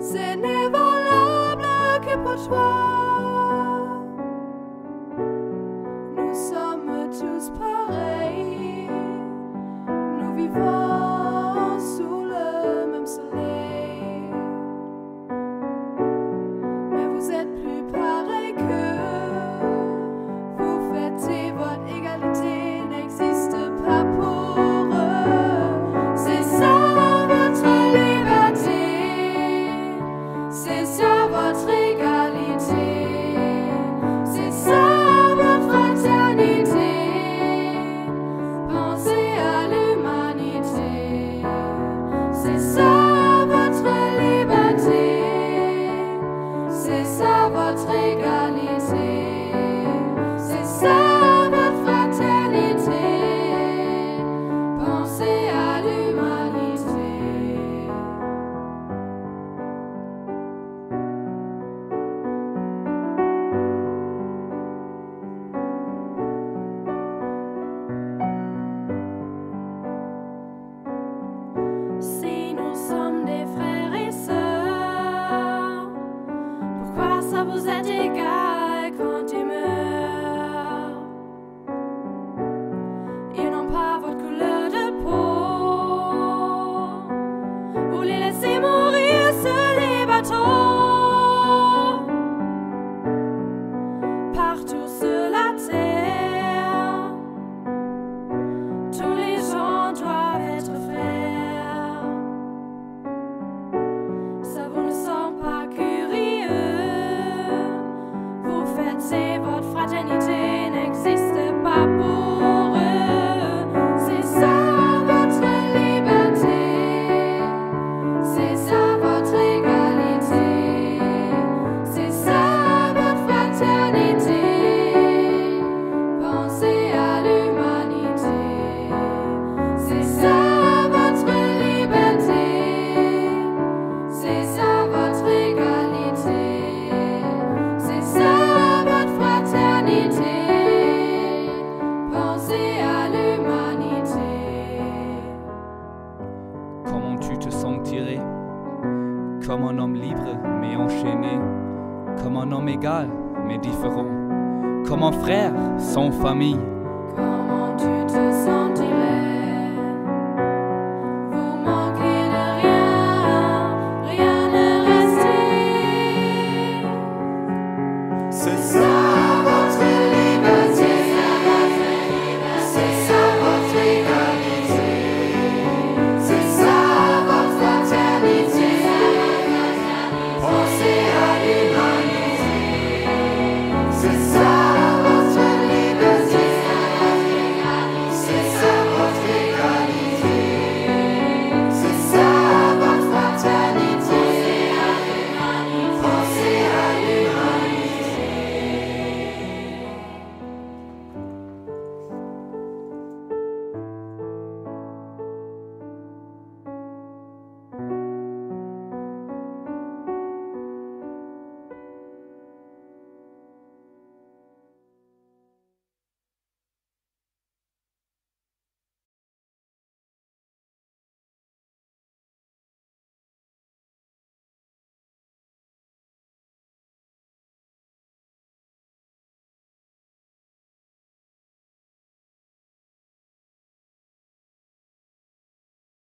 C'est n'est valable que pour toi. Nous sommes tous pareils. Nous vivons sous le même soleil. Mais vous êtes plus pareils que vous faites et votre égalité n'existe pas pour eux. C'est ça votre liberté. C'est ça votre égalité, c'est ça votre fraternité. Pensez à l'humanité, c'est ça votre liberté, c'est ça votre égalité, c'est ça votre fraternité. Pensez à l'humanité. Si nous sommes des frères et sœurs, pourquoi ça vous est égal quand tu meurs? Ils n'ont pas votre couleur de peau. Vous les laissez mourir sur les bateaux. Partout sur la terre, tous les gens doivent être frères. Ça vous ne semble pas curieux? Vous faites et votre fraternité n'existe pas pour eux. C'est ça votre liberté, c'est ça votre égalité, c'est ça votre fraternité. Pensez à l'humanité, c'est ça votre liberté, c'est ça votre égalité, c'est ça votre fraternité. Pensez à l'humanité. Comment tu te sentirais comme un homme libre mais enchaîné, comme un homme égal mais différent, comme un frère sans famille. Quand